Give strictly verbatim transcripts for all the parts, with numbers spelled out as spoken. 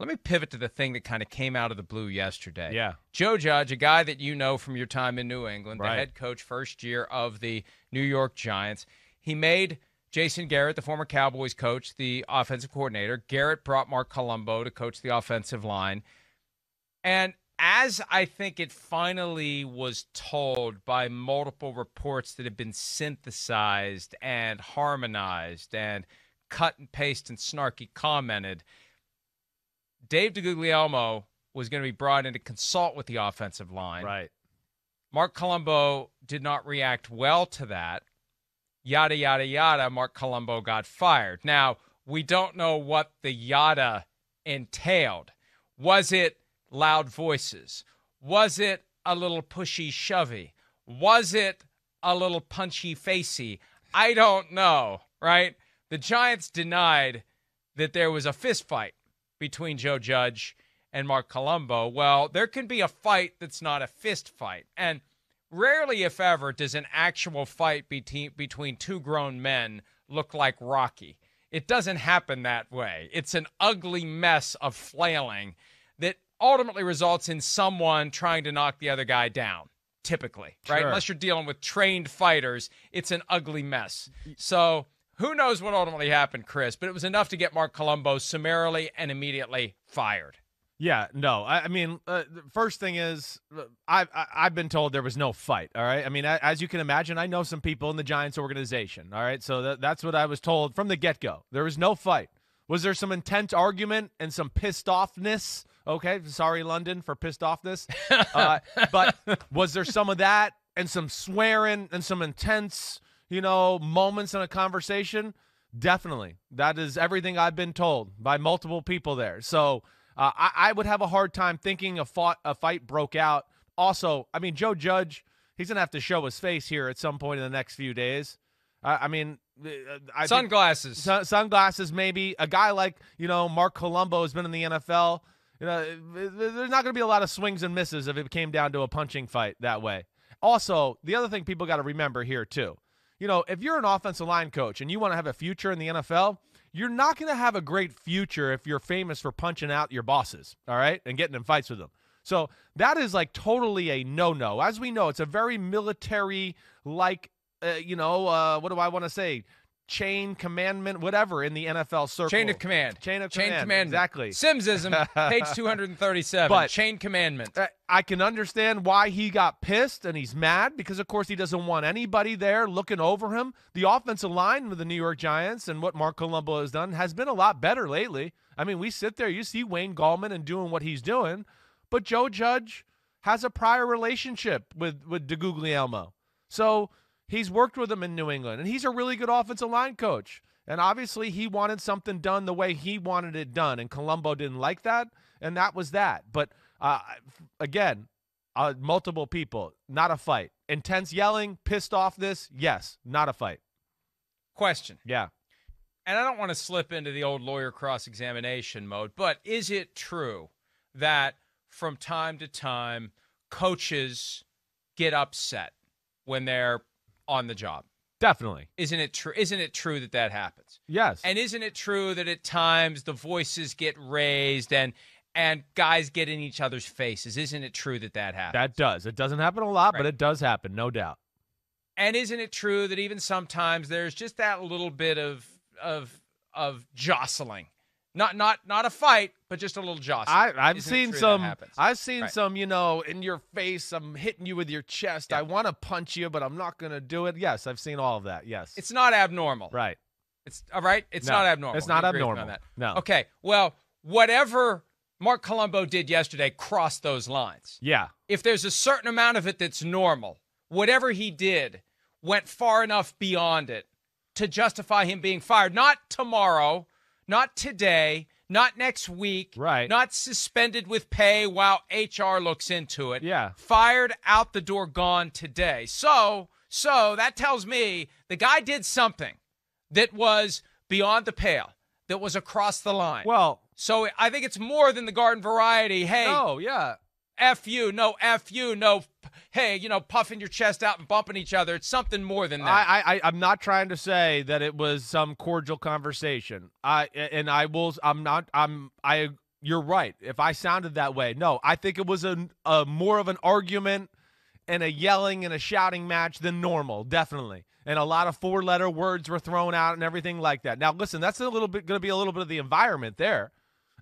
Let me pivot to the thing that kind of came out of the blue yesterday. Yeah. Joe Judge, a guy that you know from your time in New England, right. The head coach first year of the New York Giants. He made Jason Garrett, the former Cowboys coach, the offensive coordinator. Garrett brought Marc Colombo to coach the offensive line. And as I think it finally was told by multiple reports that have been synthesized and harmonized and cut and paste and snarky commented, Dave DeGuglielmo was going to be brought in to consult with the offensive line. Right. Marc Colombo did not react well to that. Yada, yada, yada. Marc Colombo got fired. Now, we don't know what the yada entailed. Was it loud voices? Was it a little pushy-shovey? Was it a little punchy-facey? I don't know, right? The Giants denied that there was a fistfight between Joe Judge and Marc Colombo. Well, there can be a fight that's not a fist fight. And rarely, if ever, does an actual fight between, between two grown men look like Rocky. It doesn't happen that way. It's an ugly mess of flailing that ultimately results in someone trying to knock the other guy down, typically, right? Sure. Unless you're dealing with trained fighters, it's an ugly mess. So who knows what ultimately happened, Chris, but it was enough to get Marc Colombo summarily and immediately fired. Yeah, no, I, I mean, uh, the first thing is I, I, I've been told there was no fight, all right? I mean, I, as you can imagine, I know some people in the Giants organization, all right? So th- that's what I was told from the get-go. There was no fight. Was there some intense argument and some pissed-offness? Okay, sorry, London, for pissed-offness. Uh, but was there some of that and some swearing and some intense, you know, moments in a conversation? Definitely. That is everything I've been told by multiple people there. So uh, I, I would have a hard time thinking a, fought, a fight broke out. Also, I mean, Joe Judge, he's going to have to show his face here at some point in the next few days. Uh, I mean, I sunglasses. Su- sunglasses, maybe. A guy like, you know, Marc Colombo has been in the N F L. You know, there's not going to be a lot of swings and misses if it came down to a punching fight that way. Also, the other thing people got to remember here, too. You know, if you're an offensive line coach and you want to have a future in the N F L, you're not going to have a great future if you're famous for punching out your bosses, all right, and getting in fights with them. So that is, like, totally a no-no. As we know, it's a very military-like, uh, you know, uh, what do I want to say, chain commandment, whatever, in the N F L circle. Chain of command. Chain of chain command. command. Exactly. Simsism, page two thirty-seven, but chain commandment. I can understand why he got pissed and he's mad because, of course, he doesn't want anybody there looking over him. The offensive line with the New York Giants and what Marc Colombo has done has been a lot better lately. I mean, we sit there, you see Wayne Gallman and doing what he's doing, but Joe Judge has a prior relationship with, with DeGuglielmo. So he's worked with him in New England, and he's a really good offensive line coach. And obviously he wanted something done the way he wanted it done, and Colombo didn't like that, and that was that. But, uh, again, uh, multiple people, not a fight. Intense yelling, pissed off this, yes, not a fight. Question. Yeah. And I don't want to slip into the old lawyer cross-examination mode, but is it true that from time to time coaches get upset when they're on the job? Definitely. Isn't it true? Isn't it true that that happens? Yes. And isn't it true that at times the voices get raised and and guys get in each other's faces? Isn't it true that that happens? That does. It doesn't happen a lot, right, but it does happen, no doubt. And isn't it true that even sometimes there's just that little bit of of of jostling? Not not not a fight, but just a little jostling. I, I've Isn't seen some. I've seen right. some. You know, in your face, I'm hitting you with your chest. Yeah. I want to punch you, but I'm not going to do it. Yes, I've seen all of that. Yes, it's not abnormal. Right. It's all right. It's no, not abnormal. It's not abnormal. On that. No. Okay. Well, whatever Marc Colombo did yesterday crossed those lines. Yeah. If there's a certain amount of it that's normal, whatever he did went far enough beyond it to justify him being fired. Not tomorrow. Not today, not next week, right? Not suspended with pay while H R looks into it. Yeah. Fired, out the door, gone today. So, so that tells me the guy did something that was beyond the pale, that was across the line. Well, so I think it's more than the garden variety. Hey, oh, yeah. F you, no F you, no, hey, you know, puffing your chest out and bumping each other. It's something more than that. I, I, I'm not trying to say that it was some cordial conversation. I, and I will, I'm not, I'm, I you're right. If I sounded that way, no, I think it was a, a more of an argument and a yelling and a shouting match than normal, definitely. And a lot of four-letter words were thrown out and everything like that. Now, listen, that's a little bit going to be a little bit of the environment there.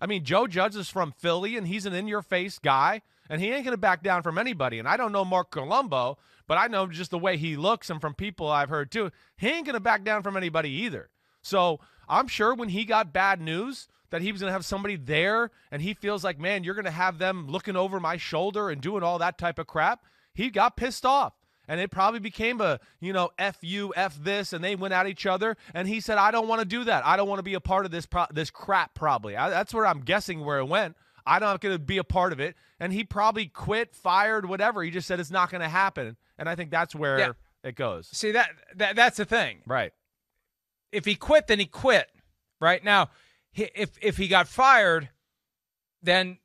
I mean, Joe Judge is from Philly, and he's an in-your-face guy, and he ain't going to back down from anybody. And I don't know Marc Colombo, but I know just the way he looks and from people I've heard too, he ain't going to back down from anybody either. So I'm sure when he got bad news that he was going to have somebody there, and he feels like, man, you're going to have them looking over my shoulder and doing all that type of crap, he got pissed off. And it probably became a, you know, F you, F this, and they went at each other. And he said, I don't want to do that. I don't want to be a part of this pro this crap, probably. I, that's where I'm guessing where it went. I'm not going to be a part of it. And he probably quit, fired, whatever. He just said it's not going to happen. And I think that's where yeah. it goes. See, that, that that's the thing. Right. If he quit, then he quit. Right. Now, he, if, if he got fired, then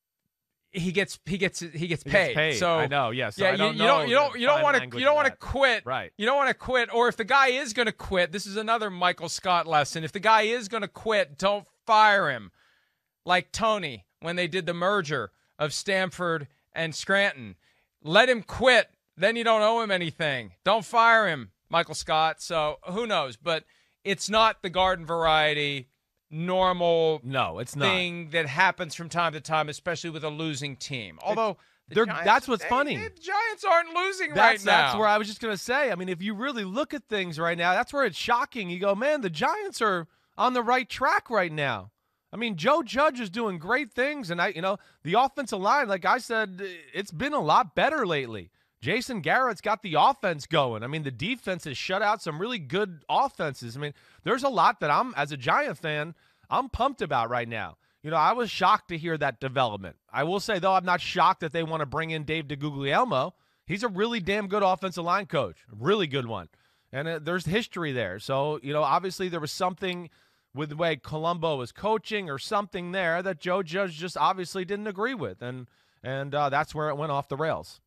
– He gets he gets he gets paid. He gets paid. So I know, yes. Yeah, so yeah, I don't you, you know don't you don't you don't want to you don't want to quit. Right. You don't want to quit. Or if the guy is going to quit, this is another Michael Scott lesson. If the guy is going to quit, don't fire him. Like Tony when they did the merger of Stanford and Scranton, let him quit. Then you don't owe him anything. Don't fire him, Michael Scott. So who knows? But it's not the garden variety. Normal no, it's not. Thing that happens from time to time, especially with a losing team. Although the they're, Giants, that's what's they, funny. They, the Giants aren't losing that's, right now. That's where I was just going to say. I mean, if you really look at things right now, that's where it's shocking. You go, man, the Giants are on the right track right now. I mean, Joe Judge is doing great things. And, I, you know, the offensive line, like I said, it's been a lot better lately. Jason Garrett's got the offense going. I mean, the defense has shut out some really good offenses. I mean, there's a lot that I'm, as a Giant fan, I'm pumped about right now. You know, I was shocked to hear that development. I will say, though, I'm not shocked that they want to bring in Dave DeGuglielmo. He's a really damn good offensive line coach, really good one. And uh, there's history there. So, you know, obviously there was something with the way Colombo was coaching or something there that Joe Judge just obviously didn't agree with. And, and uh, that's where it went off the rails.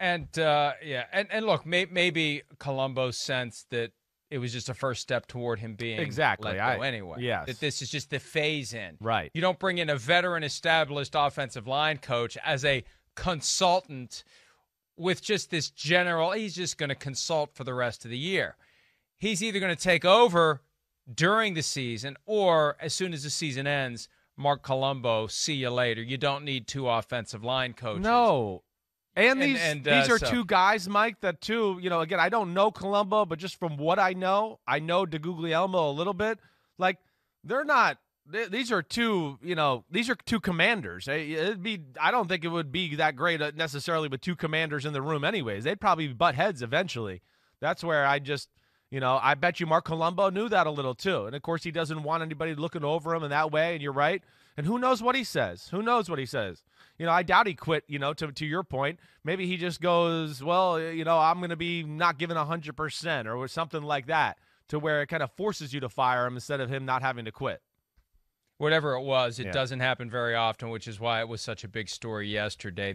And, uh, yeah, and, and look, may, maybe Colombo sensed that it was just a first step toward him being exactly. let go I, anyway. Yes. That this is just the phase in. Right. You don't bring in a veteran established offensive line coach as a consultant with just this general, he's just going to consult for the rest of the year. He's either going to take over during the season or as soon as the season ends, Marc Colombo, see you later. You don't need two offensive line coaches. No. And these and, and, uh, these are so. two guys, Mike, that too, you know, again, I don't know Colombo, but just from what I know, I know DeGuglielmo a little bit. Like, they're not they, – these are two, you know, these are two commanders. It'd be, I don't think it would be that great necessarily with two commanders in the room anyways. They'd probably butt heads eventually. That's where I just – you know, I bet you Marc Colombo knew that a little too. And, of course, he doesn't want anybody looking over him in that way, and you're right. And who knows what he says? Who knows what he says? You know, I doubt he quit, you know, to, to your point. Maybe he just goes, well, you know, I'm going to be not giving one hundred percent or something like that to where it kind of forces you to fire him instead of him not having to quit. Whatever it was, it yeah. doesn't happen very often, which is why it was such a big story yesterday.